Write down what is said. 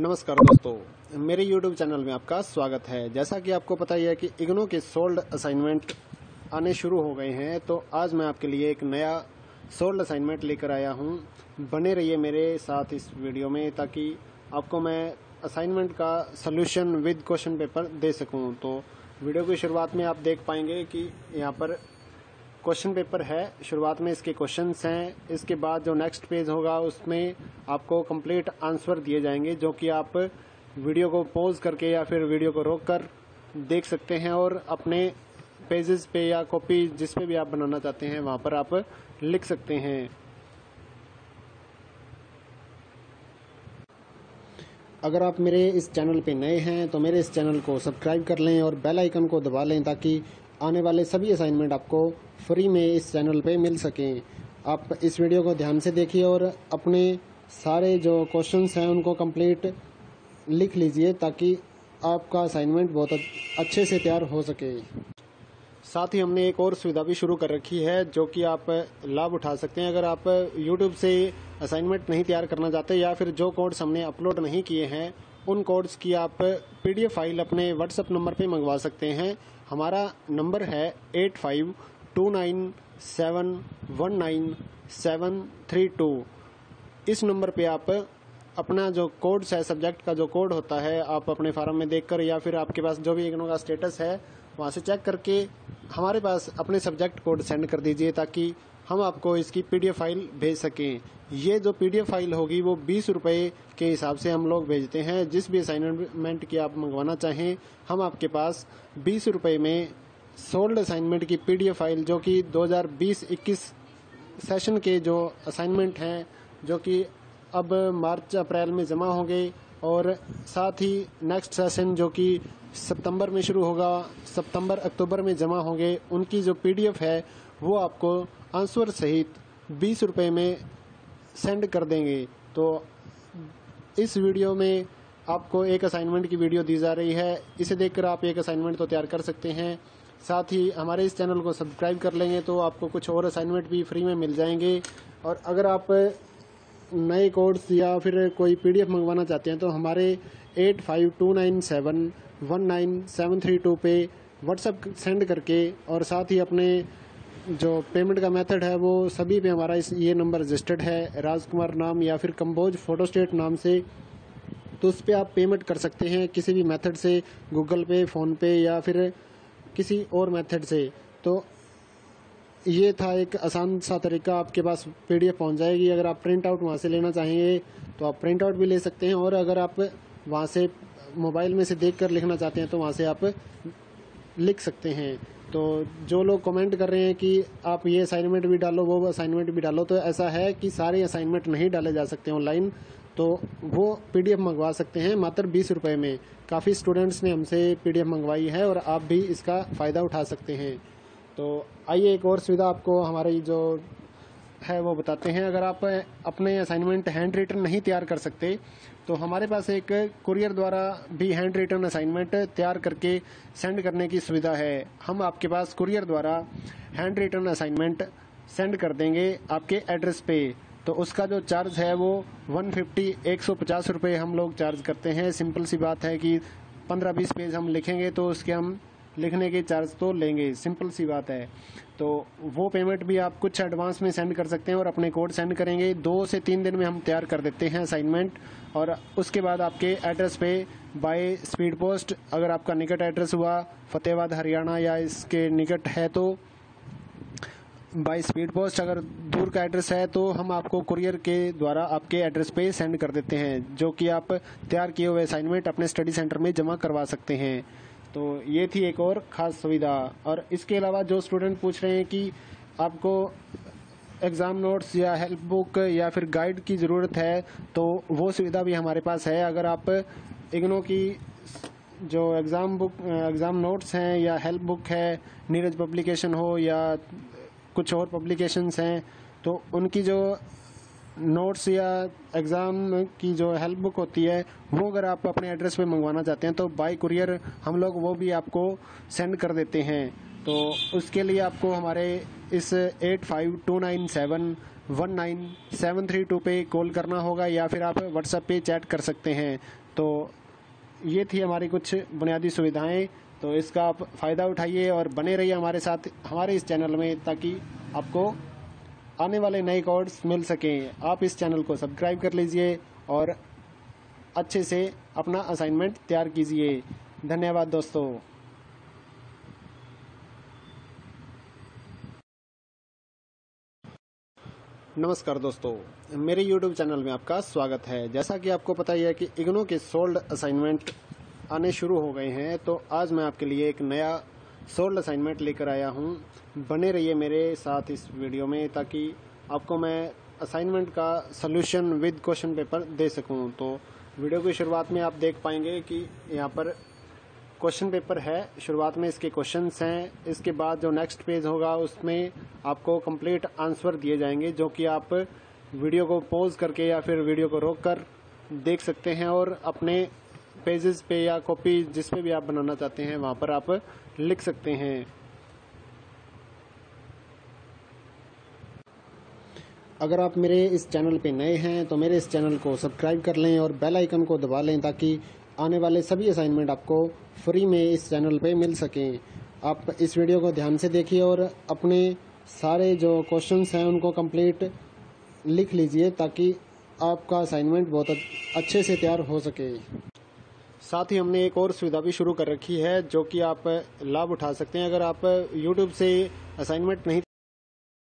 नमस्कार दोस्तों, मेरे YouTube चैनल में आपका स्वागत है। जैसा कि आपको पता ही है कि इग्नू के सोल्ड असाइनमेंट आने शुरू हो गए हैं, तो आज मैं आपके लिए एक नया सोल्ड असाइनमेंट लेकर आया हूं। बने रहिए मेरे साथ इस वीडियो में ताकि आपको मैं असाइनमेंट का सलूशन विद क्वेश्चन पेपर दे सकूं। तो वीडियो की शुरुआत में आप देख पाएंगे कि यहाँ पर क्वेश्चन पेपर है। शुरुआत में इसके क्वेश्चंस हैं, इसके बाद जो नेक्स्ट पेज होगा उसमें आपको कंप्लीट आंसर दिए जाएंगे, जो कि आप वीडियो को पॉज करके या फिर वीडियो को रोककर देख सकते हैं और अपने पेजेस पे या कॉपी जिस पे भी आप बनाना चाहते हैं वहां पर आप लिख सकते हैं। अगर आप मेरे इस चैनल पे नए हैं तो मेरे इस चैनल को सब्सक्राइब कर लें और बेल आइकन को दबा लें ताकि आने वाले सभी असाइनमेंट आपको फ्री में इस चैनल पे मिल सकें। आप इस वीडियो को ध्यान से देखिए और अपने सारे जो क्वेश्चंस हैं उनको कंप्लीट लिख लीजिए ताकि आपका असाइनमेंट बहुत अच्छे से तैयार हो सके। साथ ही हमने एक और सुविधा भी शुरू कर रखी है जो कि आप लाभ उठा सकते हैं। अगर आप YouTube से असाइनमेंट नहीं तैयार करना चाहते या फिर जो कोड्स हमने अपलोड नहीं किए हैं उन कोड्स की आप PDF फाइल अपने WhatsApp नंबर पे मंगवा सकते हैं। हमारा नंबर है 8529719732। इस नंबर पे आप अपना जो कोड्स है, सब्जेक्ट का जो कोड होता है, आप अपने फॉर्म में देखकर या फिर आपके पास जो भी इग्नू का स्टेटस है वहाँ से चेक करके हमारे पास अपने सब्जेक्ट कोड सेंड कर दीजिए ताकि हम आपको इसकी PDF फाइल भेज सकें। ये जो PDF फाइल होगी वो 20 रुपये के हिसाब से हम लोग भेजते हैं। जिस भी असाइनमेंट की आप मंगवाना चाहें, हम आपके पास 20 रुपये में सोल्ड असाइनमेंट की PDF फाइल, जो कि 2020-21 सेशन के जो असाइनमेंट हैं जो कि अब मार्च अप्रैल में जमा होंगे और साथ ही नेक्स्ट सेशन जो कि सितंबर में शुरू होगा, सितंबर अक्टूबर में जमा होंगे, उनकी जो PDF है वो आपको आंसर सहित 20 रुपये में सेंड कर देंगे। तो इस वीडियो में आपको एक असाइनमेंट की वीडियो दी जा रही है, इसे देखकर आप एक असाइनमेंट तो तैयार कर सकते हैं। साथ ही हमारे इस चैनल को सब्सक्राइब कर लेंगे तो आपको कुछ और असाइनमेंट भी फ्री में मिल जाएंगे। और अगर आप नए कोड्स या फिर कोई PDF मंगवाना चाहते हैं तो हमारे 8529719732 पे WhatsApp सेंड करके और साथ ही अपने जो पेमेंट का मेथड है वो सभी पे हमारा ये नंबर रजिस्टर्ड है, राजकुमार नाम या फिर कंबोज फोटोस्टेट नाम से, तो उस पर आप पेमेंट कर सकते हैं किसी भी मेथड से, गूगल पे, फ़ोनपे या फिर किसी और मेथड से। तो ये था एक आसान सा तरीका, आपके पास PDF पहुंच जाएगी। अगर आप प्रिंट आउट वहाँ से लेना चाहेंगे तो आप प्रिंट आउट भी ले सकते हैं और अगर आप वहाँ से मोबाइल में से देखकर लिखना चाहते हैं तो वहाँ से आप लिख सकते हैं। तो जो लोग कमेंट कर रहे हैं कि आप ये असाइनमेंट भी डालो, वो असाइनमेंट भी डालो, तो ऐसा है कि सारे असाइनमेंट नहीं डाले जा सकते ऑनलाइन, तो वो PDF मंगवा सकते हैं मात्र 20 रुपये में। काफ़ी स्टूडेंट्स ने हमसे PDF मंगवाई है और आप भी इसका फ़ायदा उठा सकते हैं। तो आइए एक और सुविधा आपको हमारी जो है वो बताते हैं। अगर आप अपने असाइनमेंट हैंड रिटन नहीं तैयार कर सकते तो हमारे पास एक कुरियर द्वारा भी हैंड रिटन असाइनमेंट तैयार करके सेंड करने की सुविधा है। हम आपके पास कुरियर द्वारा हैंड रिटन असाइनमेंट सेंड कर देंगे आपके एड्रेस पे, तो उसका जो चार्ज है वो 150-150 रुपये हम लोग चार्ज करते हैं। सिंपल सी बात है कि 15-20 पेज हम लिखेंगे तो उसके हम लिखने के चार्ज तो लेंगे, सिंपल सी बात है। तो वो पेमेंट भी आप कुछ एडवांस में सेंड कर सकते हैं और अपने कोड सेंड करेंगे। 2 से 3 दिन में हम तैयार कर देते हैं असाइनमेंट और उसके बाद आपके एड्रेस पे बाय स्पीड पोस्ट, अगर आपका निकट एड्रेस हुआ फतेहाबाद हरियाणा या इसके निकट है तो बाय स्पीड पोस्ट, अगर दूर का एड्रेस है तो हम आपको कुरियर के द्वारा आपके एड्रेस पे सेंड कर देते हैं, जो कि आप तैयार किए हुए असाइनमेंट अपने स्टडी सेंटर में जमा करवा सकते हैं। तो ये थी एक और ख़ास सुविधा। और इसके अलावा जो स्टूडेंट पूछ रहे हैं कि आपको एग्ज़ाम नोट्स या हेल्प बुक या फिर गाइड की ज़रूरत है, तो वो सुविधा भी हमारे पास है। अगर आप इग्नू की जो एग्ज़ाम नोट्स हैं या हेल्प बुक है, नीरज पब्लिकेशन हो या कुछ और पब्लिकेशंस हैं, तो उनकी जो नोट्स या एग्ज़ाम की जो हेल्प बुक होती है वो अगर आप अपने एड्रेस पे मंगवाना चाहते हैं तो बाय कुरियर हम लोग वो भी आपको सेंड कर देते हैं। तो उसके लिए आपको हमारे इस 852971 19732 पे कॉल करना होगा या फिर आप व्हाट्सएप पे चैट कर सकते हैं। तो ये थी हमारी कुछ बुनियादी सुविधाएं, तो इसका आप फ़ायदा उठाइए और बने रहिए हमारे साथ, हमारे इस चैनल में, ताकि आपको आने वाले नए कोर्स मिल सकें। आप इस चैनल को सब्सक्राइब कर लीजिए और अच्छे से अपना असाइनमेंट तैयार कीजिए। धन्यवाद दोस्तों। नमस्कार दोस्तों, मेरे YouTube चैनल में आपका स्वागत है। जैसा कि आपको पता ही है कि इग्नू के सोल्ड असाइनमेंट आने शुरू हो गए हैं, तो आज मैं आपके लिए एक नया सोल्ड असाइनमेंट लेकर आया हूं। बने रहिए मेरे साथ इस वीडियो में, ताकि आपको मैं असाइनमेंट का सलूशन विद क्वेश्चन पेपर दे सकूं। तो वीडियो की शुरुआत में आप देख पाएंगे कि यहाँ पर क्वेश्चन पेपर है, शुरुआत में इसके क्वेश्चंस हैं। इसके बाद जो नेक्स्ट पेज होगा उसमें आपको कंप्लीट आंसर दिए जाएंगे, जो कि आप वीडियो को पॉज करके या फिर वीडियो को रोककर देख सकते हैं और अपने पेजेस पे या कॉपी जिस पे भी आप बनाना चाहते हैं वहां पर आप लिख सकते हैं। अगर आप मेरे इस चैनल पे नए हैं तो मेरे इस चैनल को सब्सक्राइब कर लें और बेल आइकन को दबा लें, ताकि आने वाले सभी असाइनमेंट आपको फ्री में इस चैनल पे मिल सकें। आप इस वीडियो को ध्यान से देखिए और अपने सारे जो क्वेश्चंस हैं उनको कंप्लीट लिख लीजिए, ताकि आपका असाइनमेंट बहुत अच्छे से तैयार हो सके। साथ ही हमने एक और सुविधा भी शुरू कर रखी है, जो कि आप लाभ उठा सकते हैं। अगर आप YouTube से असाइनमेंट नहीं